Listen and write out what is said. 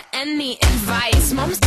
to any advice. Mom's